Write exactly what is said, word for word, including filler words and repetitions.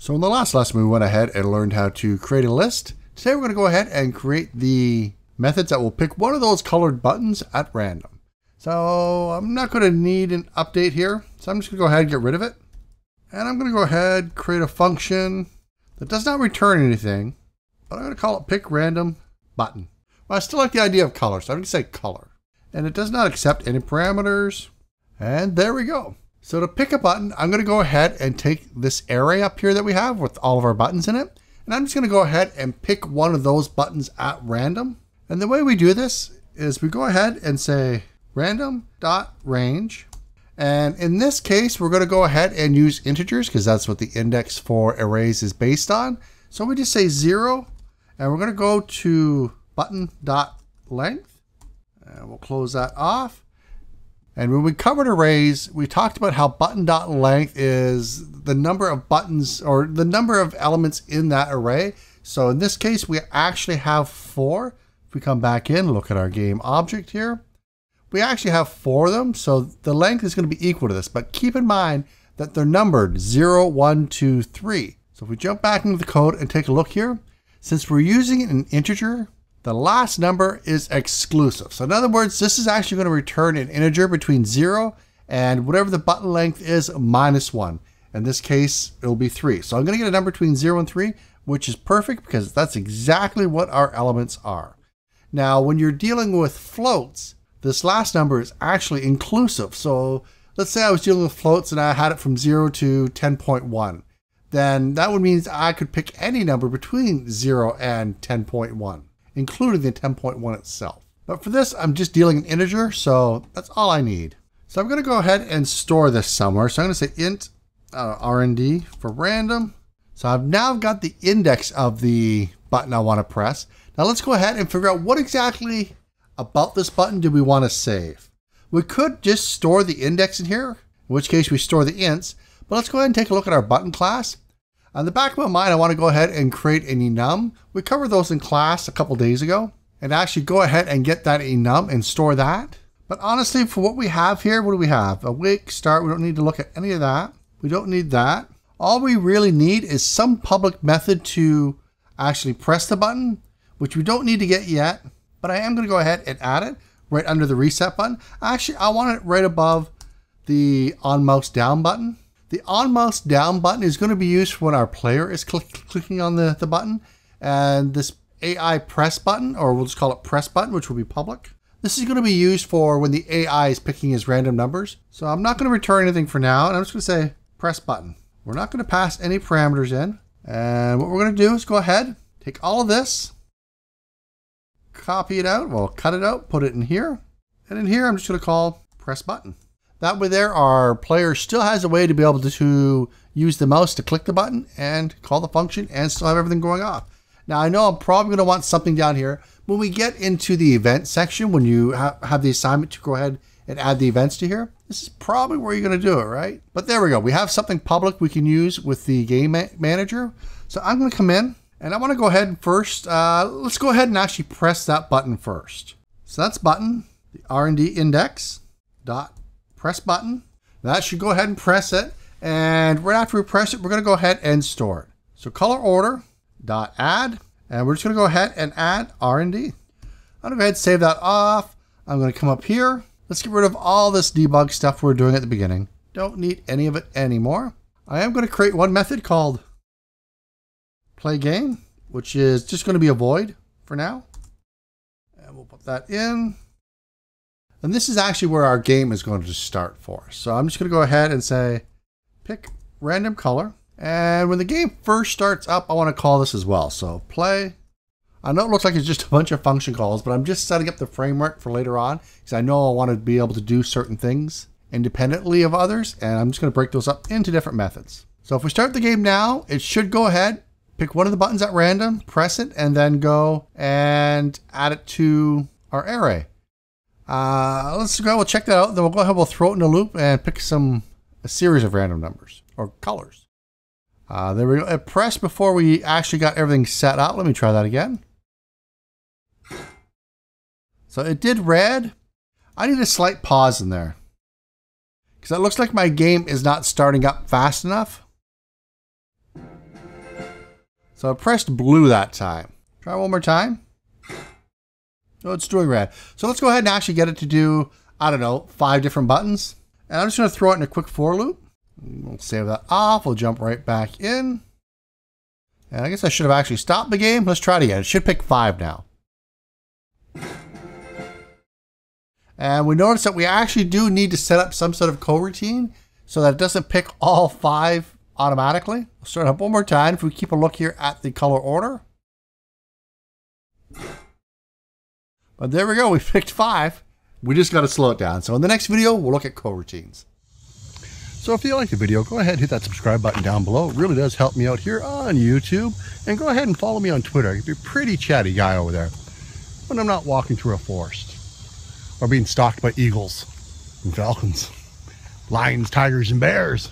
So in the last lesson, we went ahead and learned how to create a list. Today, we're going to go ahead and create the methods that will pick one of those colored buttons at random. So I'm not going to need an update here. So I'm just going to go ahead and get rid of it. And I'm going to go ahead and create a function that does not return anything, but I'm going to call it pick random button. Well, I still like the idea of color, so I'm going to say color. And it does not accept any parameters. And there we go. So to pick a button, I'm going to go ahead and take this array up here that we have with all of our buttons in it. And I'm just going to go ahead and pick one of those buttons at random. And the way we do this is we go ahead and say Random.Range. And in this case, we're going to go ahead and use integers because that's what the index for arrays is based on. So we just say zero, and we're going to go to button.length, and we'll close that off. And when we covered arrays, we talked about how button.length is the number of buttons or the number of elements in that array. So in this case, we actually have four. If we come back in, look at our game object here, we actually have four of them. So the length is going to be equal to this, but keep in mind that they're numbered zero, one, two, three. So if we jump back into the code and take a look here, since we're using an integer, the last number is exclusive. So in other words, this is actually going to return an integer between zero and whatever the button length is minus one. In this case, it'll be three. So I'm going to get a number between zero and three, which is perfect because that's exactly what our elements are. Now, when you're dealing with floats, this last number is actually inclusive. So let's say I was dealing with floats and I had it from zero to ten point one. Then that would mean I could pick any number between zero and ten point one, including the ten point one itself. But for this, I'm just dealing an integer, so that's all I need. So I'm going to go ahead and store this somewhere. So I'm going to say int uh, R N D for random. So I've now got the index of the button I want to press. Now let's go ahead and figure out what exactly about this button do we want to save. We could just store the index in here, in which case we store the ints. But let's go ahead and take a look at our button class. On the back of my mind, I want to go ahead and create an enum. We covered those in class a couple days ago. And actually go ahead and get that enum and store that. But honestly, for what we have here, what do we have? Awake, start, we don't need to look at any of that. We don't need that. All we really need is some public method to actually press the button, which we don't need to get yet. But I am going to go ahead and add it right under the reset button. Actually, I want it right above the on mouse down button. The on mouse down button is going to be used for when our player is click, clicking on the, the button. And this A I press button, or we'll just call it press button, which will be public. This is going to be used for when the A I is picking his random numbers. So I'm not going to return anything for now. And I'm just going to say press button. We're not going to pass any parameters in. And what we're going to do is go ahead, take all of this, copy it out. Well, cut it out, put it in here. And in here, I'm just going to call press button. That way there, our player still has a way to be able to, to use the mouse to click the button and call the function and still have everything going off. Now, I know I'm probably going to want something down here. When we get into the event section, when you ha have the assignment to go ahead and add the events to here, this is probably where you're going to do it, right? But there we go. We have something public we can use with the game ma manager. So I'm going to come in and I want to go ahead and first, uh, let's go ahead and actually press that button first. So that's button, the R and D index dot press button. That should go ahead and press it. And right after we press it, we're going to go ahead and store it. So color order dot add, and we're just going to go ahead and add R and D. I'm going to go ahead and save that off. I'm going to come up here. Let's get rid of all this debug stuff we were doing at the beginning. Don't need any of it anymore. I am going to create one method called play game, which is just going to be a void for now. And we'll put that in. And this is actually where our game is going to start for us. So I'm just going to go ahead and say, pick random color. And when the game first starts up, I want to call this as well. So play. I know it looks like it's just a bunch of function calls, but I'm just setting up the framework for later on because I know I want to be able to do certain things independently of others. And I'm just going to break those up into different methods. So if we start the game now, it should go ahead, pick one of the buttons at random, press it, and then go and add it to our array. Uh, let's go, we'll check that out. Then we'll go ahead, we'll throw it in a loop and pick some, a series of random numbers or colors. Uh, there we go. It pressed before we actually got everything set up. Let me try that again. So it did red. I need a slight pause in there because it looks like my game is not starting up fast enough. So I pressed blue that time. Try one more time. Oh, it's doing red. So let's go ahead and actually get it to do, I don't know, five different buttons. And I'm just going to throw it in a quick for loop. We'll save that off. We'll jump right back in. And I guess I should have actually stopped the game. Let's try it again. It should pick five now. And we notice that we actually do need to set up some sort of coroutine so that it doesn't pick all five automatically. We'll start up one more time if we keep a look here at the color order. But there we go, we picked five. We just got to slow it down. So in the next video, we'll look at coroutines. So if you like the video, go ahead and hit that subscribe button down below. It really does help me out here on YouTube. And go ahead and follow me on Twitter. I could be a pretty chatty guy over there when I'm not walking through a forest or being stalked by eagles and falcons, lions, tigers, and bears.